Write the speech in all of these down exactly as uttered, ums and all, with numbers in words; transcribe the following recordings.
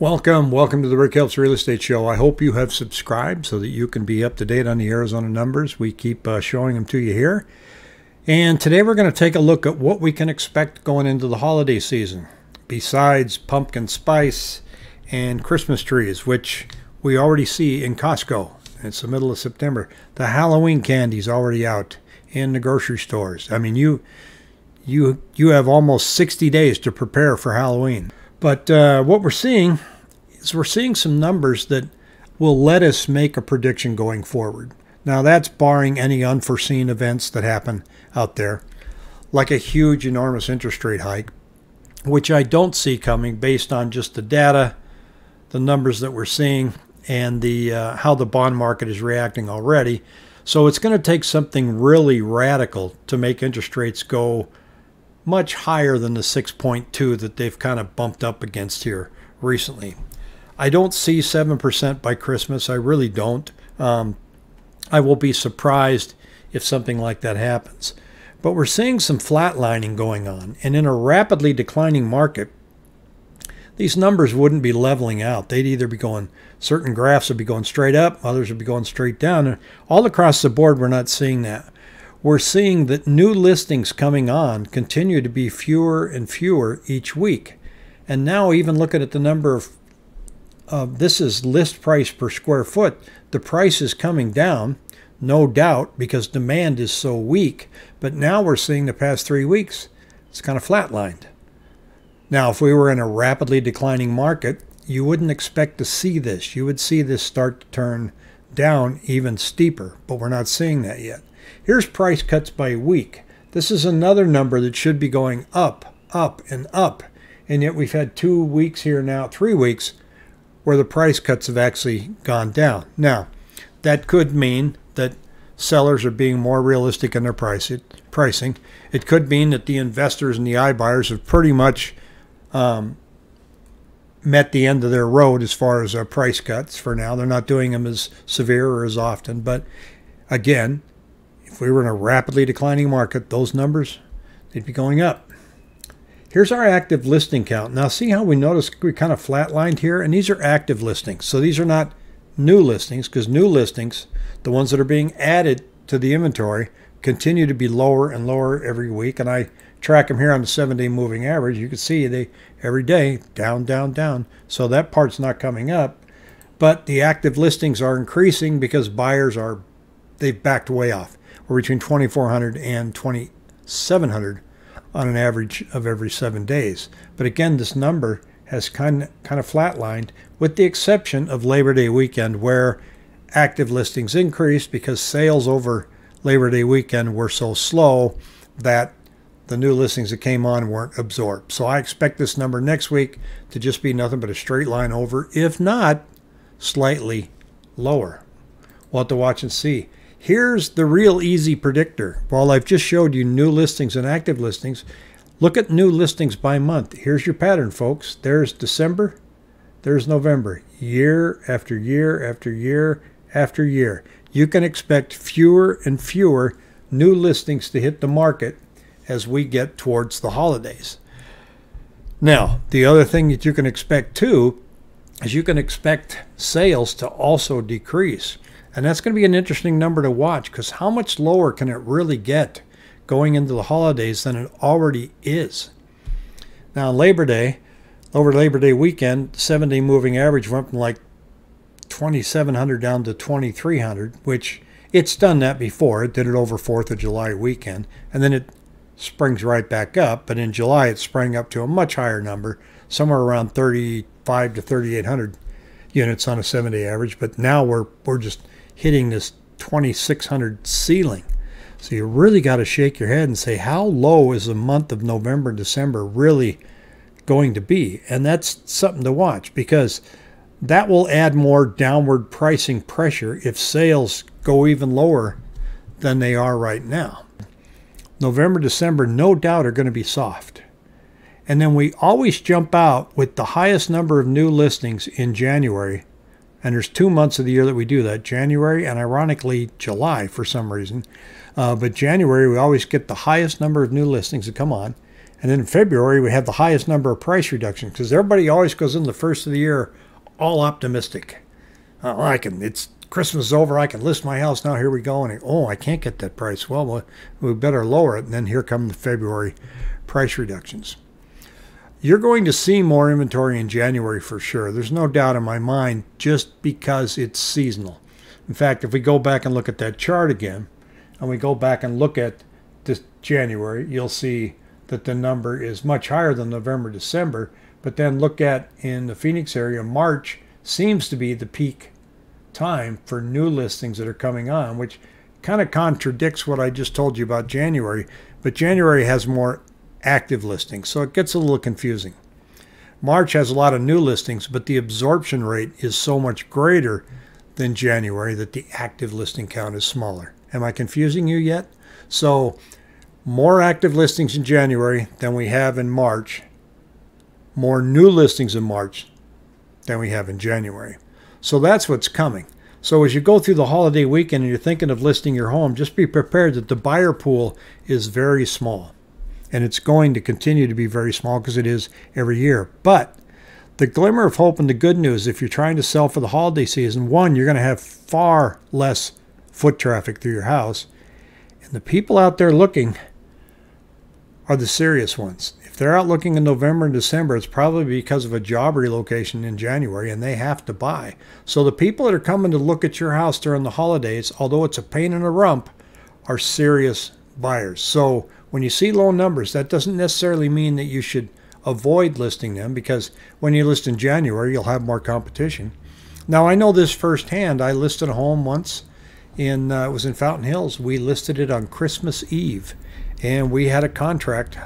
Welcome, welcome to the Rick Helps Real Estate Show. I hope you have subscribed so that you can be up to date on the Arizona numbers. We keep uh, showing them to you here. And today we're going to take a look at what we can expect going into the holiday season, besides pumpkin spice and Christmas trees, which we already see in Costco. It's the middle of September. The Halloween candy's already out in the grocery stores. I mean, you, you, you have almost sixty days to prepare for Halloween. But uh, what we're seeing is we're seeing some numbers that will let us make a prediction going forward. Now, that's barring any unforeseen events that happen out there, like a huge, enormous interest rate hike, which I don't see coming based on just the data, the numbers that we're seeing, and the uh, how the bond market is reacting already. So it's going to take something really radical to make interest rates go much higher than the six point two that they've kind of bumped up against here recently. I don't see seven percent by Christmas. I really don't. Um, I will be surprised if something like that happens. But we're seeing some flatlining going on. And in a rapidly declining market, these numbers wouldn't be leveling out. They'd either be going, certain graphs would be going straight up, others would be going straight down. And all across the board, we're not seeing that. We're seeing that new listings coming on continue to be fewer and fewer each week. And now even looking at the number of, uh, this is list price per square foot, the price is coming down, no doubt, because demand is so weak. But now we're seeing the past three weeks, it's kind of flatlined. Now, if we were in a rapidly declining market, you wouldn't expect to see this. You would see this start to turn down even steeper, but we're not seeing that yet. Here's price cuts by week. This is another number that should be going up, up, and up. And yet we've had two weeks here now, three weeks, where the price cuts have actually gone down. Now, that could mean that sellers are being more realistic in their pricing. It could mean that the investors and the iBuyers have pretty much um, met the end of their road as far as uh, price cuts for now. They're not doing them as severe or as often. But again, if we were in a rapidly declining market, those numbers, they'd be going up. Here's our active listing count. Now, see how we notice we kind of flatlined here? And these are active listings. So these are not new listings, because new listings, the ones that are being added to the inventory, continue to be lower and lower every week. And I track them here on the seven-day moving average. You can see they every day, down, down, down. So that part's not coming up. But the active listings are increasing because buyers are, they've backed way off. We're between twenty-four hundred and twenty-seven hundred on an average of every seven days. But again, this number has kind of, kind of flatlined, with the exception of Labor Day weekend, where active listings increased because sales over Labor Day weekend were so slow that the new listings that came on weren't absorbed. So I expect this number next week to just be nothing but a straight line over, if not slightly lower. We'll have to watch and see. Here's the real easy predictor. While I've just showed you new listings and active listings, look at new listings by month. Here's your pattern, folks. There's December, there's November, year after year after year after year. You can expect fewer and fewer new listings to hit the market as we get towards the holidays. Now, the other thing that you can expect too is you can expect sales to also decrease. And that's going to be an interesting number to watch, because how much lower can it really get going into the holidays than it already is? Now, Labor Day, over Labor Day weekend, seven-day moving average went from like twenty-seven hundred down to twenty-three hundred, which it's done that before. It did it over Fourth of July weekend, and then it springs right back up. But in July, it sprang up to a much higher number, somewhere around thirty-five to thirty-eight hundred units on a seven-day average. But now we're, we're just hitting this twenty-six hundred ceiling. So you really got to shake your head and say, how low is the month of November and December really going to be? And that's something to watch, because that will add more downward pricing pressure if sales go even lower than they are right now. November, December, no doubt, are going to be soft. And then we always jump out with the highest number of new listings in January. And there's two months of the year that we do that, January and ironically July for some reason. Uh, but January, we always get the highest number of new listings that come on. And then in February, we have the highest number of price reductions because everybody always goes in the first of the year all optimistic. Oh, I can, it's Christmas is over, I can list my house now, here we go. And oh, I can't get that price. Well, we better lower it. And then here come the February price reductions. You're going to see more inventory in January for sure. There's no doubt in my mind just because it's seasonal. In fact, if we go back and look at that chart again, and we go back and look at this January, you'll see that the number is much higher than November, December. But then look at in the Phoenix area, March seems to be the peak time for new listings that are coming on, which kind of contradicts what I just told you about January. But January has more active listings, so it gets a little confusing. March has a lot of new listings, but the absorption rate is so much greater than January that the active listing count is smaller. Am I confusing you yet? So more active listings in January than we have in March, more new listings in March than we have in January. So that's what's coming. So as you go through the holiday weekend and you're thinking of listing your home, just be prepared that the buyer pool is very small. And it's going to continue to be very small because it is every year. But the glimmer of hope and the good news, if you're trying to sell for the holiday season, one, you're going to have far less foot traffic through your house. And the people out there looking are the serious ones. If they're out looking in November and December, it's probably because of a job relocation in January and they have to buy. So the people that are coming to look at your house during the holidays, although it's a pain in the rump, are serious buyers. So when you see low numbers, that doesn't necessarily mean that you should avoid listing them, because when you list in January, you'll have more competition. Now, I know this firsthand. I listed a home once. In, uh, it was in Fountain Hills. We listed it on Christmas Eve, and we had a contract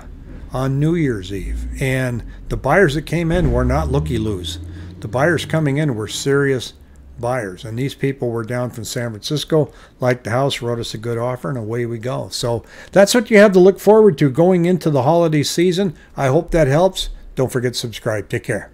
on New Year's Eve. And the buyers that came in were not looky-loos. The buyers coming in were serious buyers, and these people were down from San Francisco, liked the house, wrote us a good offer, and away we go. So that's what you have to look forward to going into the holiday season. I hope that helps. Don't forget to subscribe. Take care.